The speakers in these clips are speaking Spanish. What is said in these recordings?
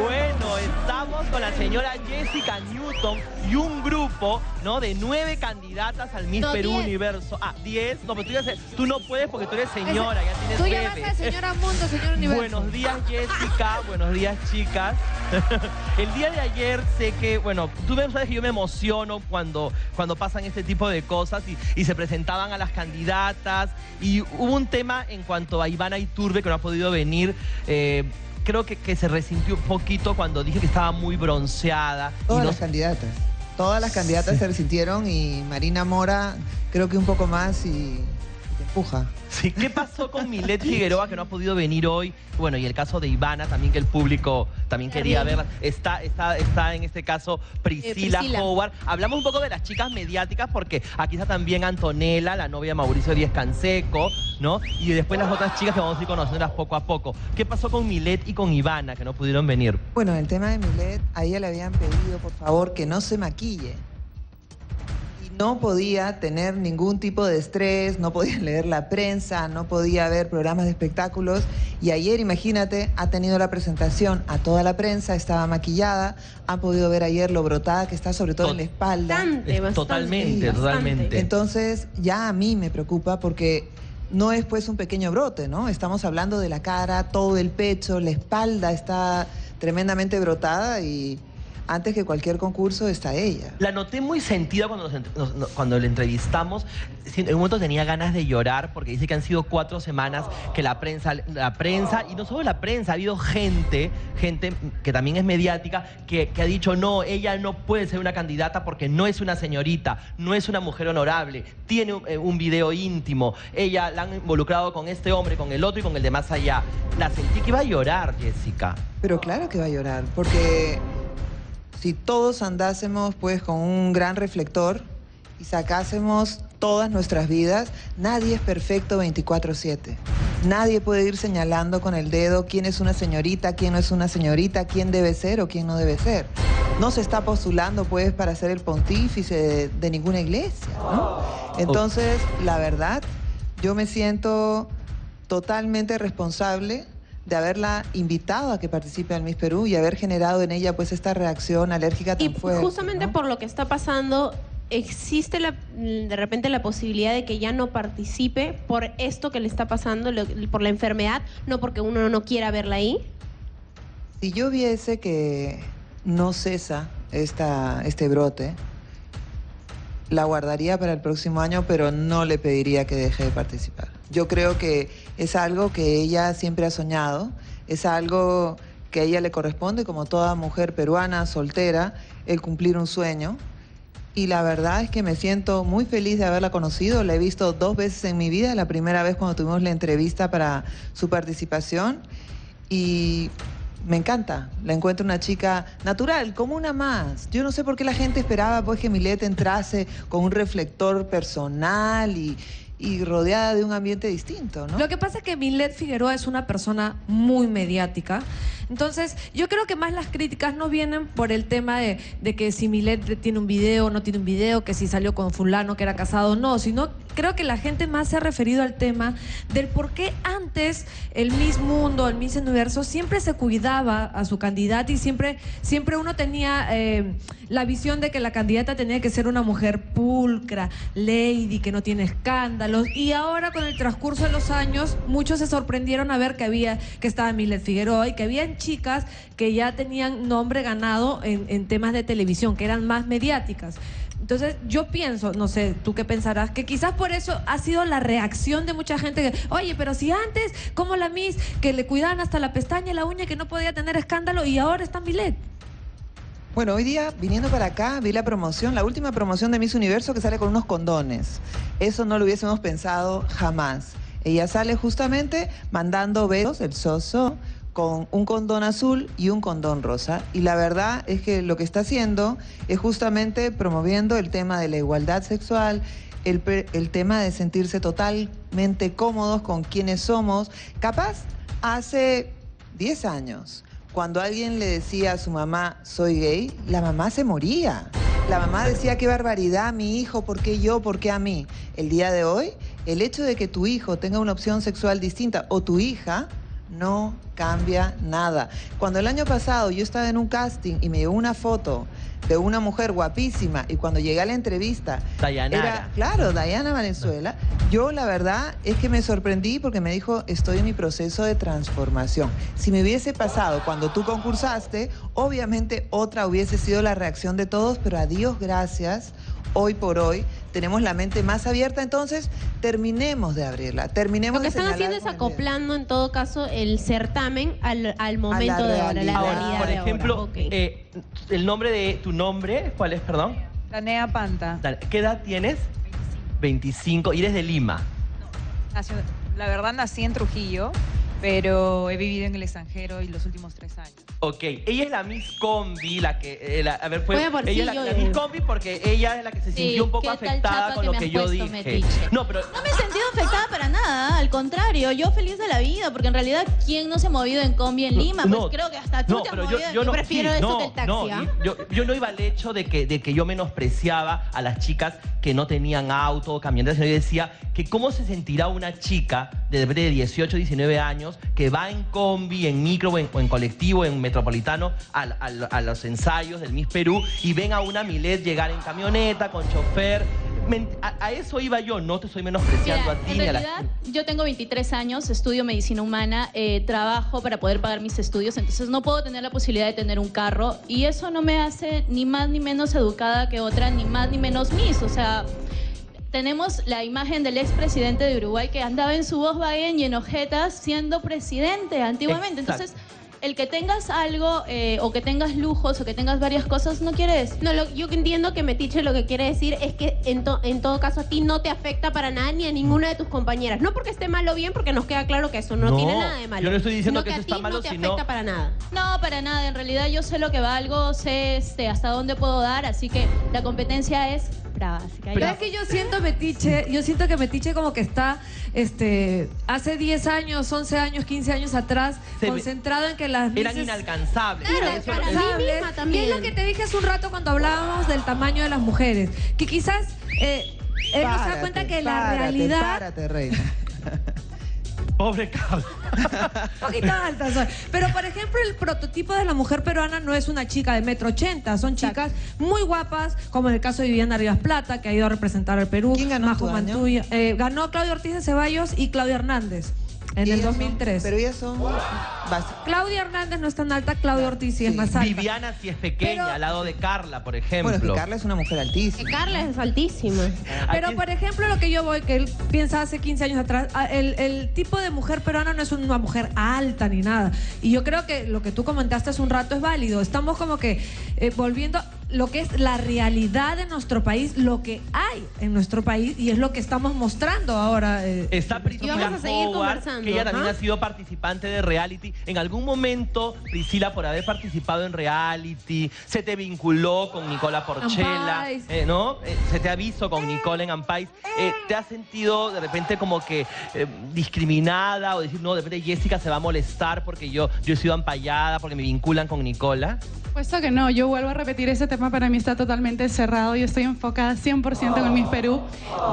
Bueno, estamos con la señora Jessica Newton y un grupo, ¿no?, de 9 candidatas al Miss Perú Universo. Ah, 10. No, pero tú no puedes porque tú eres señora, ya tienes 9. Tú ya vas a señora Mundo, señor Universo. Buenos días, Jessica. Buenos días, chicas. El día de ayer sé que, bueno, tú sabes que yo me emociono cuando pasan este tipo de cosas y se presentaban a las candidatas. Y hubo un tema en cuanto a Ivana Iturbe, que no ha podido venir. Creo que se resintió un poquito cuando dije que estaba muy bronceada. Todas las candidatas se resintieron, y Marina Mora creo que un poco más y te empuja. Sí, ¿qué pasó con Milett Figueroa, que no ha podido venir hoy? Bueno, y el caso de Ivana también, que el público también quería verla. Está en este caso Priscila Howard. Hablamos un poco de las chicas mediáticas, porque aquí está también Antonella, la novia de Mauricio Díez Canseco, ¿no? Y después las otras chicas que vamos a ir conociéndolas poco a poco. ¿Qué pasó con Milett y con Ivana, que no pudieron venir? Bueno, el tema de Milett, a ella le habían pedido, por favor, que no se maquille. No podía tener ningún tipo de estrés, no podía leer la prensa, no podía ver programas de espectáculos. Y ayer, imagínate, ha tenido la presentación a toda la prensa, estaba maquillada, han podido ver ayer lo brotada que está, sobre todo en la espalda. Totalmente. Entonces, ya a mí me preocupa porque no es pues un pequeño brote, ¿no? Estamos hablando de la cara, todo el pecho, la espalda está tremendamente brotada y... antes que cualquier concurso está ella. La noté muy sentida cuando la entrevistamos. En un momento tenía ganas de llorar porque dice que han sido 4 semanas que la prensa, y no solo la prensa, ha habido gente que también es mediática, que ha dicho, no, ella no puede ser una candidata porque no es una señorita, no es una mujer honorable, tiene un video íntimo, ella la han involucrado con este hombre, con el otro y con el de más allá. La sentí que iba a llorar, Jessica. Pero claro que va a llorar, porque... si todos andásemos pues con un gran reflector y sacásemos todas nuestras vidas, nadie es perfecto 24/7. Nadie puede ir señalando con el dedo quién es una señorita, quién no es una señorita, quién debe ser o quién no debe ser. No se está postulando pues para ser el pontífice de ninguna iglesia, ¿no? Entonces, la verdad, yo me siento totalmente responsable de haberla invitado a que participe al Miss Perú y haber generado en ella pues esta reacción alérgica tan fuerte. Y justamente, ¿no?, por lo que está pasando, existe de repente la posibilidad de que ya no participe por esto que le está pasando, por la enfermedad, no porque uno no quiera verla ahí. Si yo viese que no cesa este brote, la guardaría para el próximo año, pero no le pediría que deje de participar. Yo creo que es algo que ella siempre ha soñado, es algo que a ella le corresponde, como toda mujer peruana soltera, el cumplir un sueño. Y la verdad es que me siento muy feliz de haberla conocido. La he visto 2 veces en mi vida, la primera vez cuando tuvimos la entrevista para su participación. Y... me encanta, la encuentro una chica natural, como una más. Yo no sé por qué la gente esperaba pues que Milett entrase con un reflector personal y rodeada de un ambiente distinto, ¿no? Lo que pasa es que Milett Figueroa es una persona muy mediática. Entonces, yo creo que más las críticas no vienen por el tema de que si Milett tiene un video o no tiene un video, que si salió con fulano, que era casado o no, sino creo que la gente más se ha referido al tema del por qué antes el Miss Mundo, el Miss Universo siempre se cuidaba a su candidata y siempre uno tenía la visión de que la candidata tenía que ser una mujer pulcra, lady, que no tiene escándalos. Y ahora, con el transcurso de los años, muchos se sorprendieron a ver que estaba Milett Figueroa y que había chicas que ya tenían nombre ganado en temas de televisión, que eran más mediáticas. Entonces yo pienso, no sé, tú qué pensarás, que quizás por eso ha sido la reacción de mucha gente que, oye, pero si antes, como la Miss, que le cuidaban hasta la pestaña y la uña, que no podía tener escándalo, y ahora está Milett. Bueno, hoy día, viniendo para acá, vi la promoción, la última promoción de Miss Universo, que sale con unos condones. Eso no lo hubiésemos pensado jamás. Ella sale justamente mandando besos, el soso, con un condón azul y un condón rosa. Y la verdad es que lo que está haciendo es justamente promoviendo el tema de la igualdad sexual, el tema de sentirse totalmente cómodos con quienes somos. Capaz, hace 10 años, cuando alguien le decía a su mamá, soy gay, la mamá se moría. La mamá decía, qué barbaridad, mi hijo, ¿por qué yo? ¿Por qué a mí? El día de hoy, el hecho de que tu hijo tenga una opción sexual distinta o tu hija... no cambia nada. Cuando el año pasado yo estaba en un casting y me llegó una foto de una mujer guapísima y cuando llegué a la entrevista era, claro, Dayana Valenzuela, yo la verdad es que me sorprendí porque me dijo, estoy en mi proceso de transformación. Si me hubiese pasado cuando tú concursaste, obviamente otra hubiese sido la reacción de todos, pero a Dios gracias, hoy por hoy tenemos la mente más abierta, entonces terminemos de abrirla, terminemos de señalar. Lo que están haciendo es acoplando en todo caso el certamen al momento de ahora, la realidad. Por ejemplo, okay, el nombre de tu nombre, ¿cuál es, perdón? Danea Panta. ¿Qué edad tienes? 25. ¿Y eres de Lima? No, la verdad nací en Trujillo, pero he vivido en el extranjero y los últimos 3 años. Ok, ella es la Miss Combi, la que... a ver, pues, ella es la Miss Combi porque ella es la que se sintió un poco afectada con lo que yo dije. No, pero... no me he sentido afectada para nada, al contrario, yo feliz de la vida, porque en realidad, ¿quién no se ha movido en Combi en Lima? Pues creo que hasta tú te has movido. Yo prefiero eso que el taxi. Yo no iba al hecho de que yo menospreciaba a las chicas que no tenían auto o camionetas, sino yo decía que cómo se sentirá una chica de 18, 19 años que va en combi, en micro o en colectivo, en metropolitano a los ensayos del Miss Perú y ven a una Milett llegar en camioneta con chofer. A eso iba yo, no te estoy menospreciando a ti. En realidad, yo tengo 23 años, estudio medicina humana, trabajo para poder pagar mis estudios, entonces no puedo tener la posibilidad de tener un carro y eso no me hace ni más ni menos educada que otra, ni más ni menos Miss, o sea... Tenemos la imagen del expresidente de Uruguay que andaba en su Volkswagen y en ojetas siendo presidente antiguamente. Exacto. Entonces, el que tengas algo o que tengas lujos o que tengas varias cosas no quieres. No, yo entiendo que Metiche lo que quiere decir es que en todo caso a ti no te afecta para nada ni a ninguna de tus compañeras. No porque esté malo o bien, porque nos queda claro que eso no tiene nada de malo. Yo no estoy diciendo que eso está malo, sino... no te afecta para nada. No, para nada. En realidad yo sé lo que valgo, sé hasta dónde puedo dar, así que la competencia es... Pero es que yo siento que Metiche como que está hace 10 años, 11 años, 15 años atrás, concentrado en que las mismas eran inalcanzables. Claro, para mí misma también. Y es lo que te dije hace un rato cuando hablábamos del tamaño de las mujeres, que quizás él no se da cuenta que la realidad... Párate, reina. Pobre Carla. Un poquito alta soy. Pero, por ejemplo, el prototipo de la mujer peruana no es una chica de 1,80 m. Son chicas muy guapas, como en el caso de Viviana Rivas Plata, que ha ido a representar al Perú. ¿Quién ganó tu año? Ganó Claudio Ortiz de Ceballos y Claudia Hernández en el 2003. Pero ellas son... Claudia Hernández no es tan alta, Claudia Ortiz sí es más alta. Viviana sí es pequeña, pero... al lado de Carla, por ejemplo. Bueno, es que Carla es una mujer altísima. Carla es altísima. Pero, por ejemplo, lo que yo voy, que él piensa hace 15 años atrás, el tipo de mujer peruana no es una mujer alta ni nada. Y yo creo que lo que tú comentaste hace un rato es válido. Estamos como que volviendo... lo que es la realidad de nuestro país, lo que hay en nuestro país y es lo que estamos mostrando ahora. Está Priscila Howard, que ella también ha sido participante de reality. En algún momento, Priscila, por haber participado en reality, se te vinculó con Nicola Porcella, ¿no? Se te avisó con Nicola en Ampay. ¿Te has sentido de repente como que discriminada o decir, no, de repente Jessica se va a molestar porque yo he sido ampayada, porque me vinculan con Nicola? Puesto que no, yo vuelvo a repetir ese tema, para mí está totalmente cerrado, yo estoy enfocada 100% en el Miss Perú.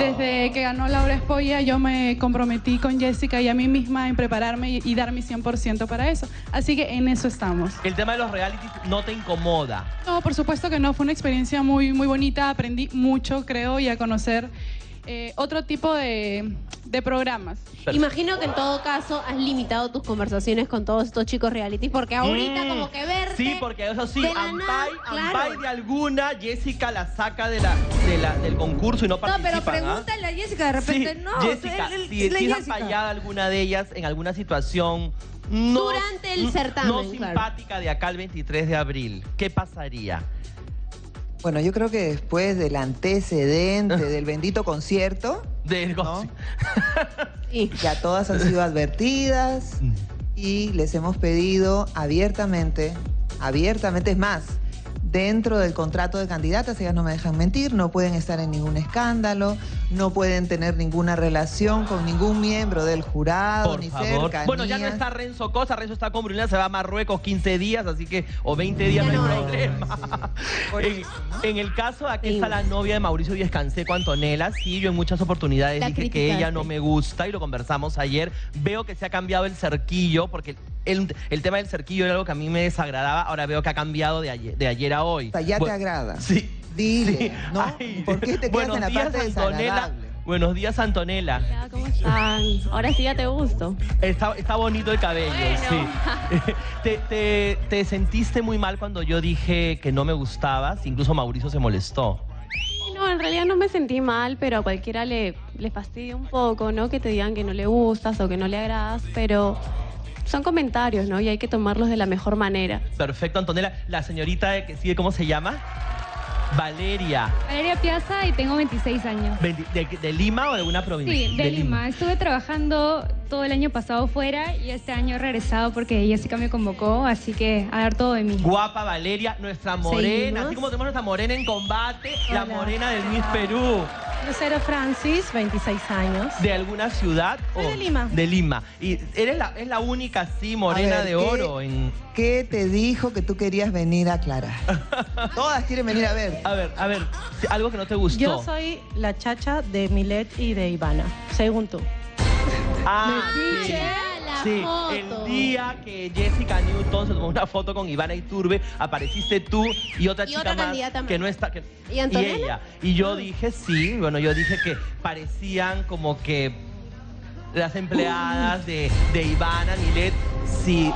Desde que ganó Laura Espolla yo me comprometí con Jessica y a mí misma en prepararme y dar mi 100% para eso, así que en eso estamos. ¿El tema de los realities no te incomoda? No, por supuesto que no, fue una experiencia muy, muy bonita, aprendí mucho creo y a conocer otro tipo de programas. Imagino que en todo caso has limitado tus conversaciones con todos estos chicos reality, porque ahorita como que verte... Sí, porque eso sí, Ampay de alguna, Jessica la saca del concurso y no participa. No, pero pregúntale a Jessica, de repente sí, no. Jessica, si has fallado alguna de ellas en alguna situación... No, durante el certamen, no simpática, claro, de acá el 23 de abril, ¿qué pasaría? Bueno, yo creo que después del antecedente del bendito concierto, ¿no? Sí. Ya todas han sido advertidas y les hemos pedido abiertamente, es más, dentro del contrato de candidatas, ellas no me dejan mentir, no pueden estar en ningún escándalo, no pueden tener ninguna relación con ningún miembro del jurado, por ni cerca. Bueno, ya no está Renzo Cosa, Renzo está con Brunella, se va a Marruecos 15 días, así que, o 20 días, no hay problema. Sí. En el caso, aquí está la novia de Mauricio Díez Canseco, Antonella, sí, yo en muchas oportunidades dije que ella no me gusta, y lo conversamos ayer, veo que se ha cambiado el cerquillo, porque el tema del cerquillo era algo que a mí me desagradaba, ahora veo que ha cambiado de ayer a hoy. O sea, ya te agrada. Sí. Dile, sí, ¿no? Ay, ¿por qué te quedas en la parte desagradable? Buenos días, Antonella. Hola, ¿cómo están? Ahora sí ya te gusto. Está bonito el cabello, bueno. Sí. ¿Te sentiste muy mal cuando yo dije que no me gustabas? Incluso Mauricio se molestó. No, en realidad no me sentí mal, pero a cualquiera le fastidia un poco, ¿no? Que te digan que no le gustas o que no le agradas, pero son comentarios, ¿no? Y hay que tomarlos de la mejor manera. Perfecto, Antonella. La señorita que sigue, ¿cómo se llama? Valeria. Valeria Piazza, y tengo 26 años. ¿De Lima o de alguna provincia? Sí, de Lima. Estuve trabajando todo el año pasado fuera y este año he regresado porque Jessica me convocó, así que a dar todo de mí. Guapa Valeria, nuestra morena. ¿Seguimos? Así como tenemos nuestra morena en combate, hola, la morena del Miss Perú. Lucero Francis, 26 años. ¿De alguna ciudad? Soy de Lima. De Lima. Y eres es la única, sí, morena de oro. ¿Qué te dijo que tú querías venir a aclarar? Todas quieren venir a ver. A ver, algo que no te gustó. Yo soy la chacha de Milett y de Ivana, según tú. Ah, sí. Sí, el día que Jessica Newton se tomó una foto con Ivana Iturbe, apareciste tú y otra chica más que no está. ¿Y ella? Y yo dije, sí, bueno, yo dije que parecían como que las empleadas de Ivana, Milett, sí.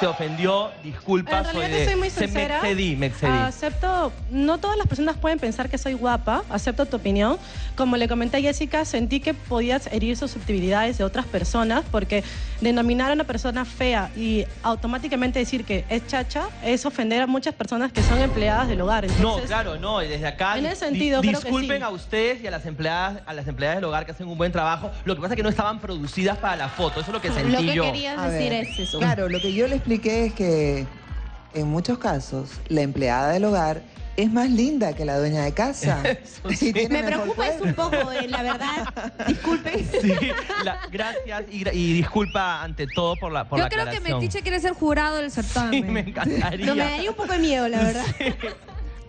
Te ofendió, disculpa. En realidad soy muy sincera. Me excedí. Acepto, no todas las personas pueden pensar que soy guapa, acepto tu opinión. Como le comenté a Jessica, sentí que podías herir susceptibilidades de otras personas, porque denominar a una persona fea y automáticamente decir que es chacha es ofender a muchas personas que son empleadas del hogar. Entonces, no, claro, no, y desde acá en ese sentido, disculpen creo que sí, a ustedes y a las empleadas del hogar que hacen un buen trabajo, lo que pasa es que no estaban producidas para la foto, eso es lo que sentí yo. Lo que querías decir es eso. Claro, lo que yo les expliqué es que en muchos casos la empleada del hogar es más linda que la dueña de casa. Sí. Me preocupa eso un poco, la verdad. Disculpen. Sí, gracias y disculpa ante todo por la aclaración. Yo creo que Metiche quiere ser jurado del certamen. Sí, me encantaría. No, me daría un poco de miedo, la verdad. Sí.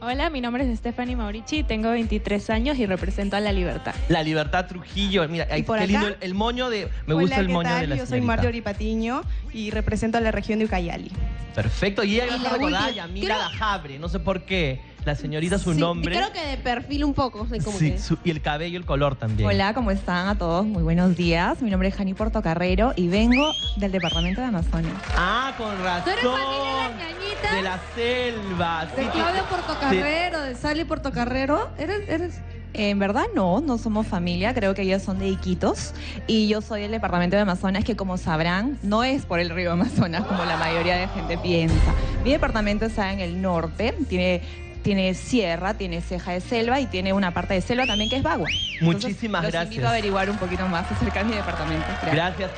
Hola, mi nombre es Stephanie Maurici, tengo 23 años y represento a La Libertad. La Libertad Trujillo, mira, qué acá? Lindo el moño de... Me gusta el moño de la señorita. Hola, ¿qué tal? Yo soy Mario Patiño y represento a la región de Ucayali. Perfecto, y ella va a recordar a Yamira Lajabre, no sé por qué, la señorita su nombre. Creo que de perfil un poco. Y el cabello, el color también. Hola, ¿cómo están a todos? Muy buenos días, mi nombre es Jani Portocarrero y vengo del departamento de Amazonas. Ah, con razón. ¿Tú eres familia de la ñañita? De la selva. De Claudio Portocarrero, de Sally Portocarrero. ¿Eres? En verdad no somos familia, creo que ellos son de Iquitos y yo soy del departamento de Amazonas, que como sabrán, no es por el río Amazonas como la mayoría de gente piensa. Mi departamento está en el norte, tiene sierra, tiene ceja de selva y tiene una parte de selva también que es bagua. Muchísimas gracias. Los invito a averiguar un poquito más acerca de mi departamento. Gracias,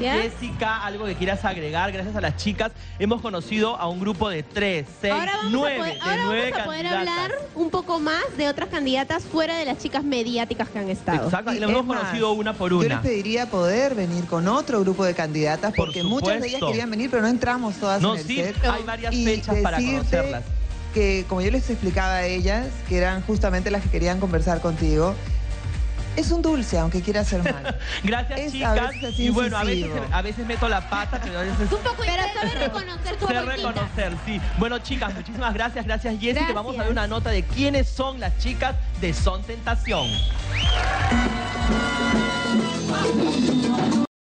Jessica. Algo que quieras agregar. Gracias a las chicas. Hemos conocido a un grupo de 3, 6, 9 candidatas. Ahora vamos a poder hablar un poco más de otras candidatas fuera de las chicas mediáticas que han estado. Exacto, y lo hemos conocido una por una. Yo les pediría poder venir con otro grupo de candidatas porque muchas de ellas querían venir, pero no entramos todas en el set. Hay varias fechas para conocerlas. Que como yo les explicaba a ellas, que eran justamente las que querían conversar contigo, es un dulce, aunque quiera ser mal. Gracias, chicas. Y bueno, a veces meto la pata, pero a veces... Un poco, pero saber reconocer tu bolsita. Reconocer, sí. Bueno, chicas, muchísimas gracias. Gracias, Jessy. Gracias. Te vamos a dar una nota de quiénes son las chicas de Son Tentación.